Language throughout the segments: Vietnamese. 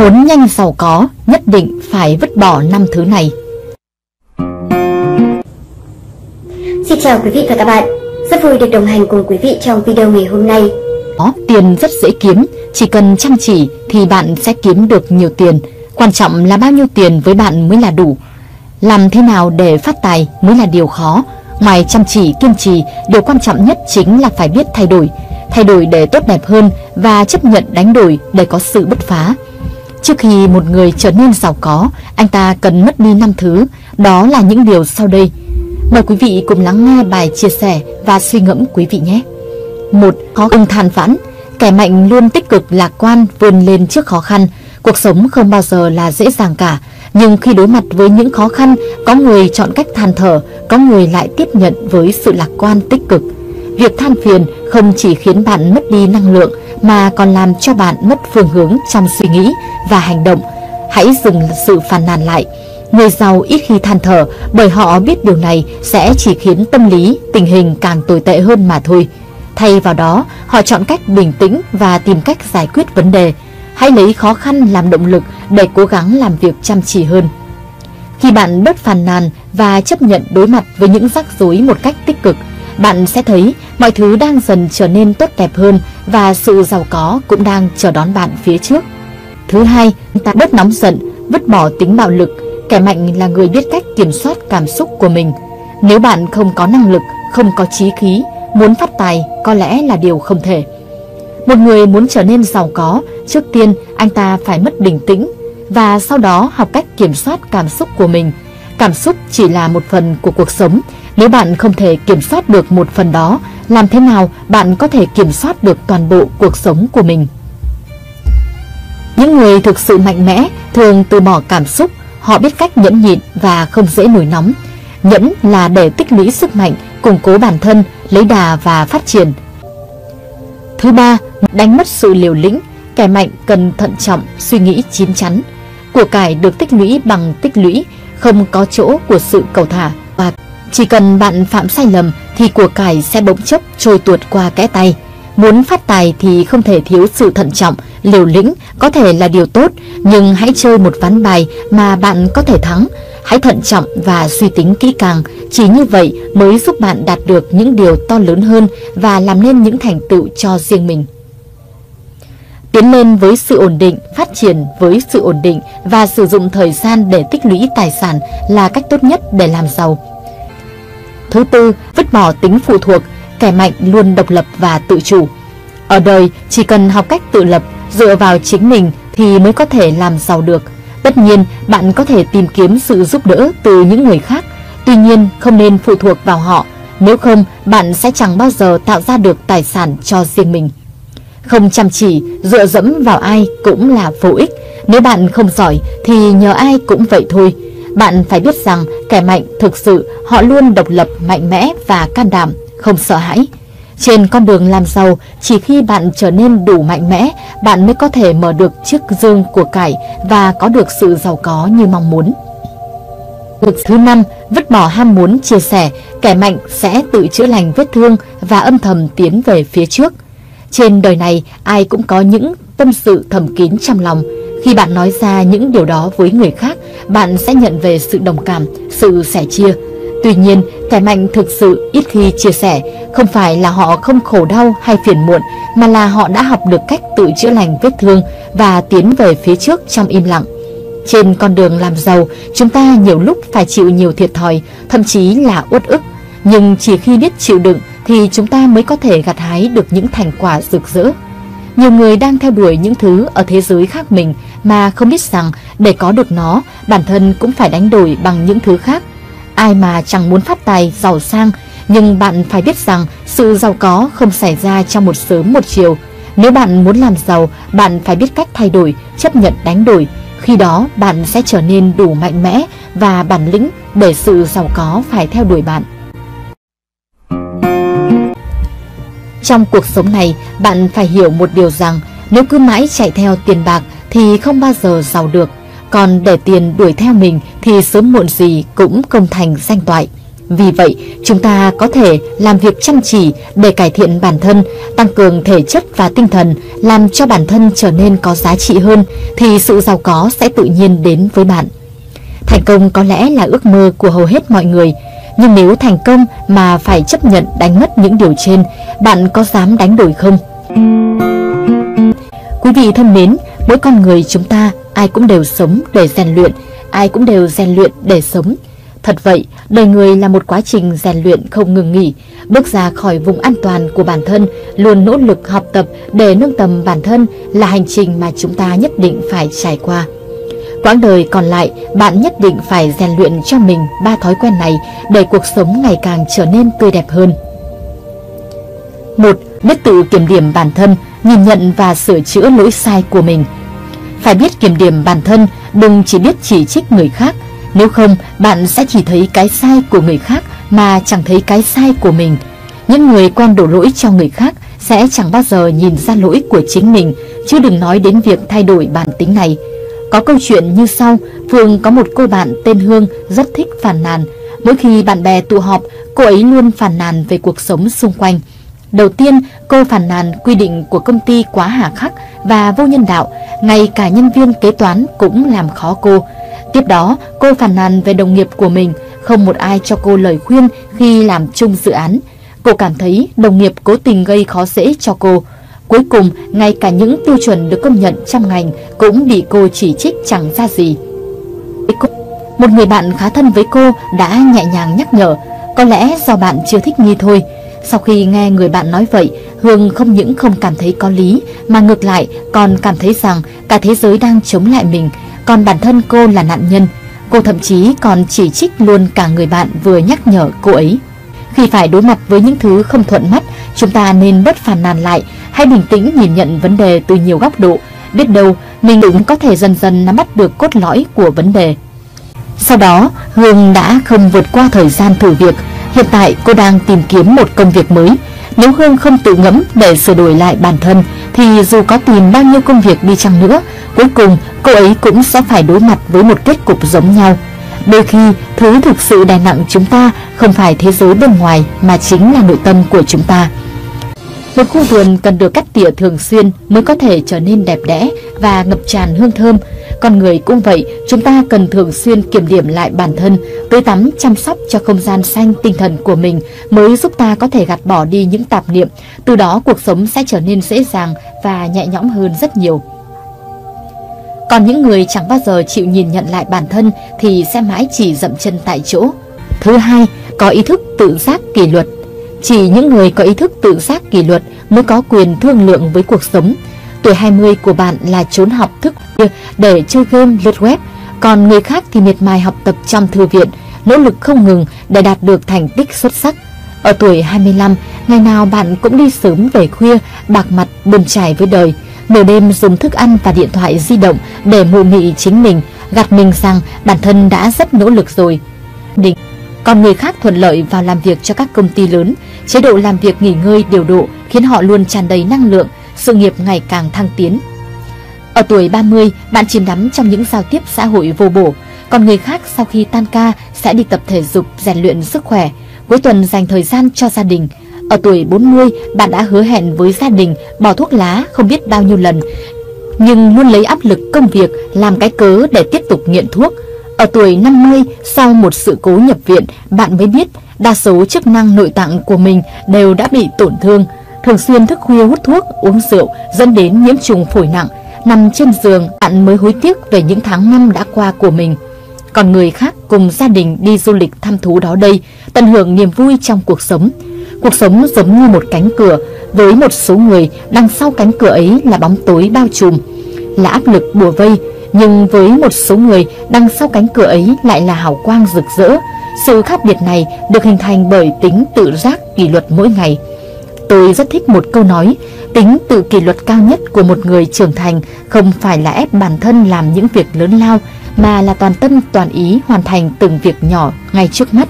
muốn nhanh giàu có, nhất định phải vứt bỏ 5 thứ này. Xin chào quý vị và các bạn. Rất vui được đồng hành cùng quý vị trong video ngày hôm nay. Tiền rất dễ kiếm, chỉ cần chăm chỉ thì bạn sẽ kiếm được nhiều tiền. Quan trọng là bao nhiêu tiền với bạn mới là đủ. Làm thế nào để phát tài mới là điều khó. Ngoài chăm chỉ, kiên trì, điều quan trọng nhất chính là phải biết thay đổi. Thay đổi để tốt đẹp hơn và chấp nhận đánh đổi để có sự bứt phá. Trước khi một người trở nên giàu có, anh ta cần mất đi 5 thứ. Đó là những điều sau đây. Mời quý vị cùng lắng nghe bài chia sẻ và suy ngẫm quý vị nhé. 1. Không than vãn. Kẻ mạnh luôn tích cực, lạc quan, vươn lên trước khó khăn. Cuộc sống không bao giờ là dễ dàng cả. Nhưng khi đối mặt với những khó khăn, có người chọn cách than thở, có người lại tiếp nhận với sự lạc quan tích cực. Việc than phiền không chỉ khiến bạn mất đi năng lượng mà còn làm cho bạn mất phương hướng trong suy nghĩ và hành động. Hãy dừng sự phàn nàn lại. Người giàu ít khi than thở bởi họ biết điều này sẽ chỉ khiến tâm lý, tình hình càng tồi tệ hơn mà thôi. Thay vào đó, họ chọn cách bình tĩnh và tìm cách giải quyết vấn đề. Hãy lấy khó khăn làm động lực để cố gắng làm việc chăm chỉ hơn. Khi bạn bớt phàn nàn và chấp nhận đối mặt với những rắc rối một cách tích cực, bạn sẽ thấy mọi thứ đang dần trở nên tốt đẹp hơn và sự giàu có cũng đang chờ đón bạn phía trước. Thứ hai, ta bớt nóng giận, vứt bỏ tính bạo lực. Kẻ mạnh là người biết cách kiểm soát cảm xúc của mình. Nếu bạn không có năng lực, không có chí khí, muốn phát tài có lẽ là điều không thể. Một người muốn trở nên giàu có, trước tiên anh ta phải mất bình tĩnh và sau đó học cách kiểm soát cảm xúc của mình. Cảm xúc chỉ là một phần của cuộc sống. Nếu bạn không thể kiểm soát được một phần đó, làm thế nào bạn có thể kiểm soát được toàn bộ cuộc sống của mình? Những người thực sự mạnh mẽ thường từ bỏ cảm xúc. Họ biết cách nhẫn nhịn và không dễ nổi nóng. Nhẫn là để tích lũy sức mạnh, củng cố bản thân, lấy đà và phát triển. Thứ ba, đánh mất sự liều lĩnh. Kẻ mạnh cần thận trọng, suy nghĩ chín chắn. Của cải được tích lũy bằng tích lũy, không có chỗ của sự cầu thả. Và chỉ cần bạn phạm sai lầm thì của cải sẽ bỗng chốc trôi tuột qua kẽ tay. Muốn phát tài thì không thể thiếu sự thận trọng, liều lĩnh có thể là điều tốt, nhưng hãy chơi một ván bài mà bạn có thể thắng. Hãy thận trọng và suy tính kỹ càng, chỉ như vậy mới giúp bạn đạt được những điều to lớn hơn và làm nên những thành tựu cho riêng mình. Tiến lên với sự ổn định, phát triển với sự ổn định và sử dụng thời gian để tích lũy tài sản là cách tốt nhất để làm giàu. Thứ tư, vứt bỏ tính phụ thuộc. Kẻ mạnh luôn độc lập và tự chủ. Ở đời, chỉ cần học cách tự lập, dựa vào chính mình thì mới có thể làm giàu được. Tất nhiên, bạn có thể tìm kiếm sự giúp đỡ từ những người khác, tuy nhiên không nên phụ thuộc vào họ, nếu không bạn sẽ chẳng bao giờ tạo ra được tài sản cho riêng mình. Không chăm chỉ, dựa dẫm vào ai cũng là vô ích, nếu bạn không giỏi thì nhờ ai cũng vậy thôi. Bạn phải biết rằng kẻ mạnh thực sự họ luôn độc lập, mạnh mẽ và can đảm, không sợ hãi. Trên con đường làm giàu, chỉ khi bạn trở nên đủ mạnh mẽ, bạn mới có thể mở được chiếc dương của cải và có được sự giàu có như mong muốn. Thứ năm, vứt bỏ ham muốn chia sẻ. Kẻ mạnh sẽ tự chữa lành vết thương và âm thầm tiến về phía trước. Trên đời này, ai cũng có những tâm sự thầm kín trong lòng. Khi bạn nói ra những điều đó với người khác, bạn sẽ nhận về sự đồng cảm, sự sẻ chia. Tuy nhiên, kẻ mạnh thực sự ít khi chia sẻ, không phải là họ không khổ đau hay phiền muộn, mà là họ đã học được cách tự chữa lành vết thương và tiến về phía trước trong im lặng. Trên con đường làm giàu, chúng ta nhiều lúc phải chịu nhiều thiệt thòi, thậm chí là uất ức. Nhưng chỉ khi biết chịu đựng thì chúng ta mới có thể gặt hái được những thành quả rực rỡ. Nhiều người đang theo đuổi những thứ ở thế giới khác mình mà không biết rằng để có được nó, bản thân cũng phải đánh đổi bằng những thứ khác. Ai mà chẳng muốn phát tài, giàu sang, nhưng bạn phải biết rằng sự giàu có không xảy ra trong một sớm một chiều. Nếu bạn muốn làm giàu, bạn phải biết cách thay đổi, chấp nhận đánh đổi. Khi đó, bạn sẽ trở nên đủ mạnh mẽ và bản lĩnh để sự giàu có phải theo đuổi bạn. Trong cuộc sống này, bạn phải hiểu một điều rằng nếu cứ mãi chạy theo tiền bạc thì không bao giờ giàu được. Còn để tiền đuổi theo mình thì sớm muộn gì cũng công thành danh toại. Vì vậy, chúng ta có thể làm việc chăm chỉ để cải thiện bản thân, tăng cường thể chất và tinh thần, làm cho bản thân trở nên có giá trị hơn, thì sự giàu có sẽ tự nhiên đến với bạn. Thành công có lẽ là ước mơ của hầu hết mọi người, nhưng nếu thành công mà phải chấp nhận đánh mất những điều trên, bạn có dám đánh đổi không? Quý vị thân mến, mỗi con người chúng ta ai cũng đều sống để rèn luyện, ai cũng đều rèn luyện để sống. Thật vậy, đời người là một quá trình rèn luyện không ngừng nghỉ, bước ra khỏi vùng an toàn của bản thân, luôn nỗ lực học tập để nâng tầm bản thân là hành trình mà chúng ta nhất định phải trải qua. Quãng đời còn lại, bạn nhất định phải rèn luyện cho mình 3 thói quen này để cuộc sống ngày càng trở nên tươi đẹp hơn. 1. Biết tự kiểm điểm bản thân, nhìn nhận và sửa chữa lỗi sai của mình. Phải biết kiểm điểm bản thân, đừng chỉ biết chỉ trích người khác. Nếu không, bạn sẽ chỉ thấy cái sai của người khác mà chẳng thấy cái sai của mình. Những người quen đổ lỗi cho người khác sẽ chẳng bao giờ nhìn ra lỗi của chính mình, chứ đừng nói đến việc thay đổi bản tính này. Có câu chuyện như sau, Phương có một cô bạn tên Hương rất thích phàn nàn. Mỗi khi bạn bè tụ họp, cô ấy luôn phàn nàn về cuộc sống xung quanh. Đầu tiên, cô phàn nàn quy định của công ty quá hà khắc và vô nhân đạo, ngay cả nhân viên kế toán cũng làm khó cô. Tiếp đó, cô phàn nàn về đồng nghiệp của mình, không một ai cho cô lời khuyên khi làm chung dự án. Cô cảm thấy đồng nghiệp cố tình gây khó dễ cho cô. Cuối cùng, ngay cả những tiêu chuẩn được công nhận trong ngành cũng bị cô chỉ trích chẳng ra gì. Một người bạn khá thân với cô đã nhẹ nhàng nhắc nhở, có lẽ do bạn chưa thích nghi thôi. Sau khi nghe người bạn nói vậy, Hương không những không cảm thấy có lý, mà ngược lại còn cảm thấy rằng cả thế giới đang chống lại mình, còn bản thân cô là nạn nhân. Cô thậm chí còn chỉ trích luôn cả người bạn vừa nhắc nhở cô ấy. Khi phải đối mặt với những thứ không thuận mắt, chúng ta nên bớt phàn nàn lại, hãy bình tĩnh nhìn nhận vấn đề từ nhiều góc độ. Biết đâu, mình cũng có thể dần dần nắm bắt được cốt lõi của vấn đề. Sau đó, Hương đã không vượt qua thời gian thử việc. Hiện tại cô đang tìm kiếm một công việc mới. Nếu Hương không tự ngẫm để sửa đổi lại bản thân, thì dù có tìm bao nhiêu công việc đi chăng nữa, cuối cùng cô ấy cũng sẽ phải đối mặt với một kết cục giống nhau. Đôi khi, thứ thực sự đè nặng chúng ta không phải thế giới bên ngoài mà chính là nội tâm của chúng ta. Một khu vườn cần được cắt tỉa thường xuyên mới có thể trở nên đẹp đẽ và ngập tràn hương thơm. Con người cũng vậy, chúng ta cần thường xuyên kiểm điểm lại bản thân, tưới tắm chăm sóc cho không gian xanh tinh thần của mình mới giúp ta có thể gạt bỏ đi những tạp niệm, từ đó cuộc sống sẽ trở nên dễ dàng và nhẹ nhõm hơn rất nhiều. Còn những người chẳng bao giờ chịu nhìn nhận lại bản thân thì sẽ mãi chỉ dậm chân tại chỗ. Thứ hai, có ý thức tự giác kỷ luật. Chỉ những người có ý thức tự giác kỷ luật mới có quyền thương lượng với cuộc sống. Tuổi 20 của bạn là trốn học thức để chơi game lướt web, còn người khác thì miệt mài học tập trong thư viện, nỗ lực không ngừng để đạt được thành tích xuất sắc. Ở tuổi 25, ngày nào bạn cũng đi sớm về khuya, bạc mặt buồn chải với đời, nửa đêm dùng thức ăn và điện thoại di động để mụ mị chính mình, gạt mình rằng bản thân đã rất nỗ lực rồi. Còn người khác thuận lợi vào làm việc cho các công ty lớn, chế độ làm việc nghỉ ngơi điều độ khiến họ luôn tràn đầy năng lượng, sự nghiệp ngày càng thăng tiến. Ở tuổi 30, bạn chìm đắm trong những giao tiếp xã hội vô bổ, còn người khác sau khi tan ca sẽ đi tập thể dục, rèn luyện sức khỏe, cuối tuần dành thời gian cho gia đình. Ở tuổi 40, bạn đã hứa hẹn với gia đình bỏ thuốc lá không biết bao nhiêu lần, nhưng luôn lấy áp lực công việc làm cái cớ để tiếp tục nghiện thuốc. Ở tuổi 50, sau một sự cố nhập viện, bạn mới biết đa số chức năng nội tạng của mình đều đã bị tổn thương. Thường xuyên thức khuya hút thuốc, uống rượu dẫn đến nhiễm trùng phổi nặng. Nằm trên giường, bạn mới hối tiếc về những tháng năm đã qua của mình. Còn người khác cùng gia đình đi du lịch thăm thú đó đây, tận hưởng niềm vui trong cuộc sống. Cuộc sống giống như một cánh cửa, với một số người đằng sau cánh cửa ấy là bóng tối bao trùm, là áp lực bủa vây. Nhưng với một số người, đằng sau cánh cửa ấy lại là hào quang rực rỡ. Sự khác biệt này được hình thành bởi tính tự giác kỷ luật mỗi ngày. Tôi rất thích một câu nói, tính tự kỷ luật cao nhất của một người trưởng thành không phải là ép bản thân làm những việc lớn lao, mà là toàn tâm toàn ý hoàn thành từng việc nhỏ ngay trước mắt.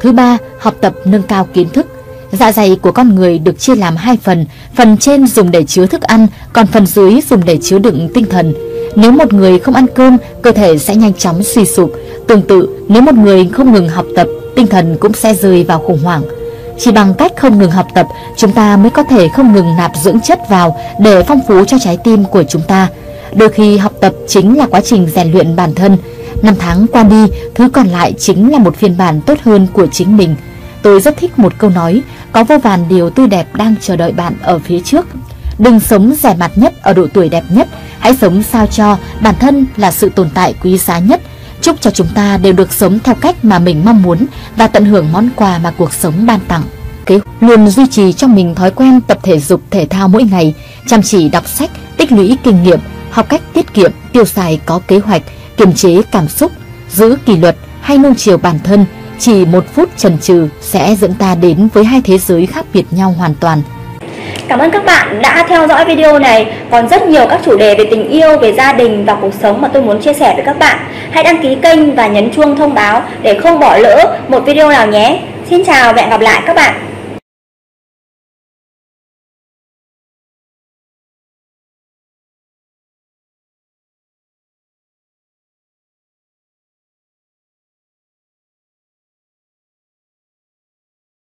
Thứ ba, học tập nâng cao kiến thức. Dạ dày của con người được chia làm hai phần, phần trên dùng để chứa thức ăn, còn phần dưới dùng để chứa đựng tinh thần. Nếu một người không ăn cơm, cơ thể sẽ nhanh chóng suy sụp. Tương tự, nếu một người không ngừng học tập, tinh thần cũng sẽ rơi vào khủng hoảng. Chỉ bằng cách không ngừng học tập, chúng ta mới có thể không ngừng nạp dưỡng chất vào để phong phú cho trái tim của chúng ta. Đôi khi học tập chính là quá trình rèn luyện bản thân. Năm tháng qua đi, thứ còn lại chính là một phiên bản tốt hơn của chính mình. Tôi rất thích một câu nói, có vô vàn điều tươi đẹp đang chờ đợi bạn ở phía trước. Đừng sống rẻ mạt nhất ở độ tuổi đẹp nhất, hãy sống sao cho bản thân là sự tồn tại quý giá nhất. Chúc cho chúng ta đều được sống theo cách mà mình mong muốn và tận hưởng món quà mà cuộc sống ban tặng. Luôn duy trì trong mình thói quen tập thể dục thể thao mỗi ngày, chăm chỉ đọc sách, tích lũy kinh nghiệm, học cách tiết kiệm, tiêu xài có kế hoạch, kiềm chế cảm xúc, giữ kỷ luật hay nuông chiều bản thân. Chỉ một phút chần chừ sẽ dẫn ta đến với hai thế giới khác biệt nhau hoàn toàn. Cảm ơn các bạn đã theo dõi video này. Còn rất nhiều các chủ đề về tình yêu, về gia đình và cuộc sống mà tôi muốn chia sẻ với các bạn. Hãy đăng ký kênh và nhấn chuông thông báo để không bỏ lỡ một video nào nhé. Xin chào và hẹn gặp lại các bạn.